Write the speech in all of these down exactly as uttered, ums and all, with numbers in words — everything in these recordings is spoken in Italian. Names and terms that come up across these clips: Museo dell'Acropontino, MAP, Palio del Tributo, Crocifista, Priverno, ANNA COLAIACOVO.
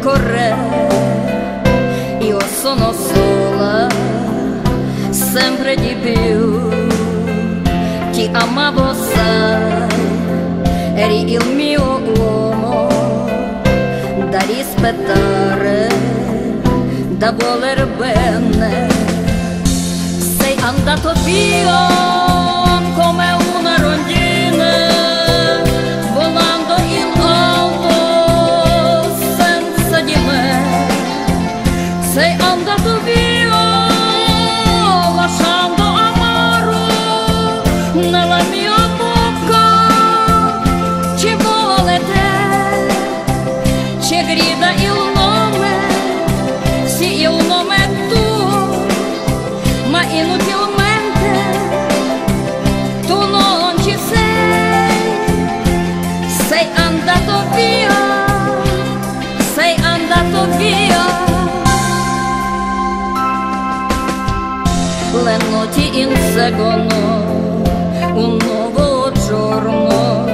corre, io sono sola, sempre di più. Ti amavo, sai, eri il mio uomo da rispettare, da voler bene. Sei andato via come una rondine, volando in alto senza di me. Sei andato via lasciando amaro nella mia bocca. Ci vuole te, ci grida il nome, sì il nome tuo, ma inutilmente tu non ci sei. Sei andato via, sei andato via. Le notti inseguono un nuovo giorno,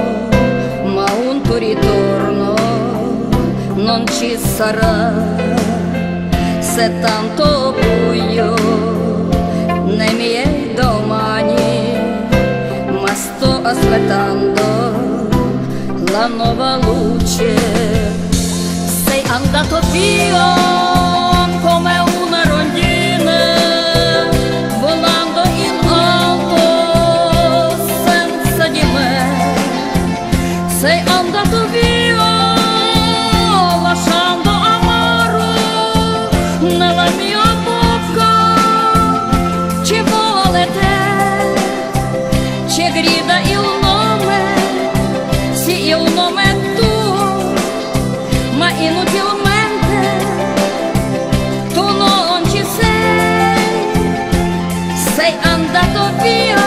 ma un tuo ritorno non ci sarà. Se tanto buio nei miei domani, ma sto aspettando la nuova luce. Sei andato via come una rondine, volando in alto senza di me. Sei andato via lasciando nella mia bocca. Ci vuole te, ci grida il nome, sì il nome tuo, ma inutilmente tu non ci sei. Sei andato via,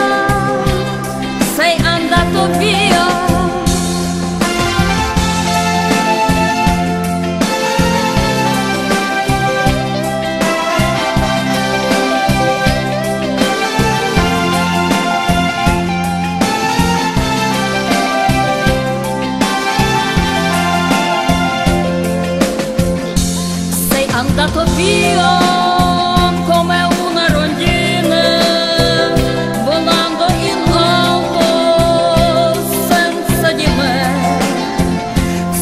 sei andato via. Sei andato via come una rondine, volando in alto senza di me.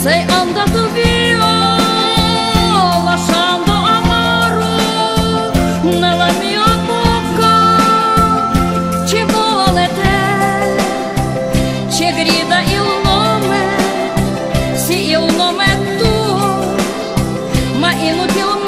Sei andato via lasciando amaro nella mia bocca. Ci vuole te, ci grida il nome, sì il nome tuo, ma inutilmente del M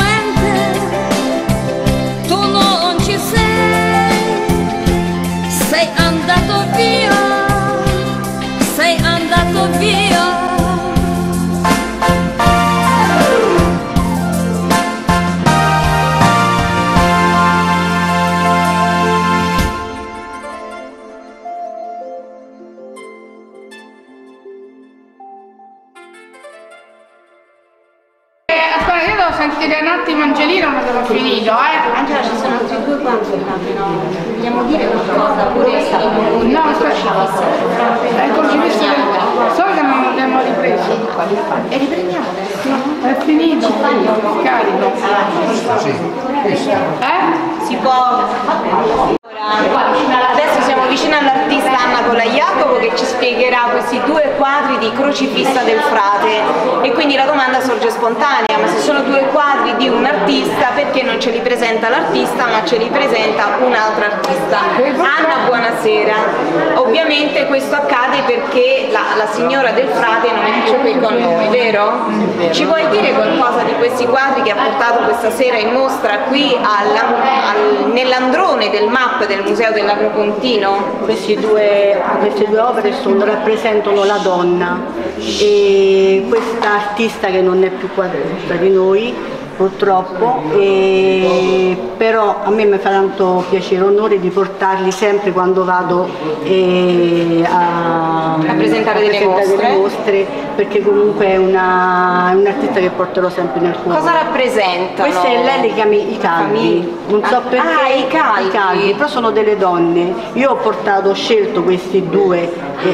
A P del Museo dell'Acropontino. Queste due, queste due opere sono, rappresentano la donna, e questa artista che non è più qua tra di noi purtroppo, e però a me mi fa tanto piacere e onore di portarli sempre quando vado e a, a presentare, a delle, presentare mostre. delle mostre, perché comunque è una, un artista che porterò sempre nel cuore. Cosa rappresenta? Questa è lei, le chiama i caldi, non so perché, ah, i caldi, però sono delle donne. Io ho portato, ho scelto questi due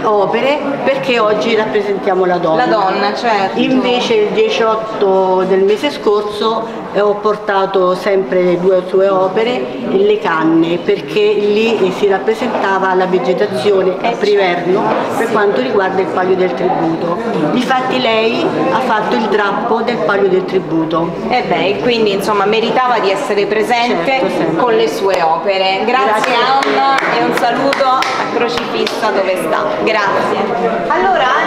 opere perché oggi rappresentiamo la donna. La donna, certo. Invece il diciotto del mese scorso ho portato sempre le due sue opere, Le Canne, perché lì si rappresentava la vegetazione a Priverno per quanto riguarda il Palio del Tributo. Difatti lei ha fatto il drappo del Palio del Tributo. E beh, quindi insomma meritava di essere presente, certo, con le sue opere. Grazie, Grazie. Anna, e un saluto a Crocifista dove sta. Grazie. Allora